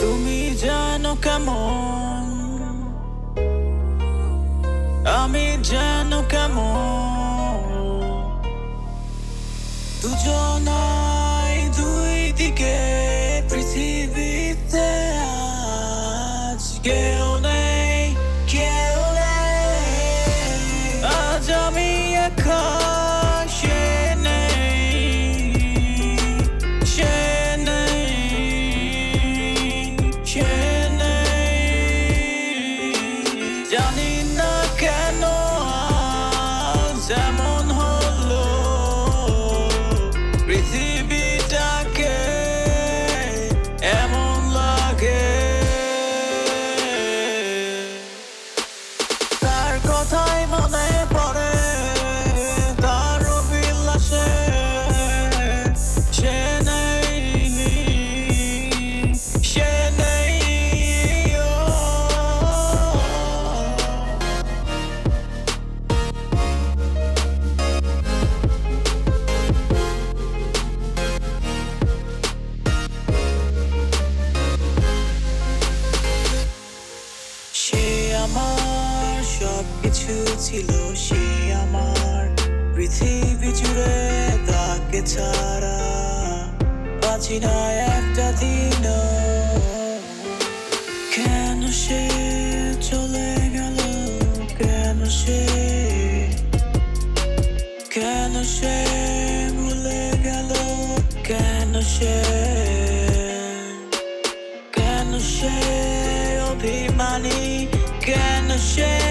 তুমি জানো কেমন, আমি জানো কেমন, দুজনাই দুই দিকে পৃথিবীতে আজ কেউ নেই, কেউ নেই। আজ আমি একা, সে নেই, সে নেই, সে নেই। জানি না কেন যেমন হলো পৃথিবীটাকে, এমন লাগে। তার কথাই মনে পড়ে, তার বিলাসে সে নেই, সে নেই। সে আমার সবকিছু ছিল, সে আমার পৃথিবী জুড়ে, তাকে ছাড়া বাঁচি না একটা দিন। কেন সে চলে গেল, কেন সে, কেন সে ভুলে গেল, কেন সে, কেন সে অভিমানী, কেন সে।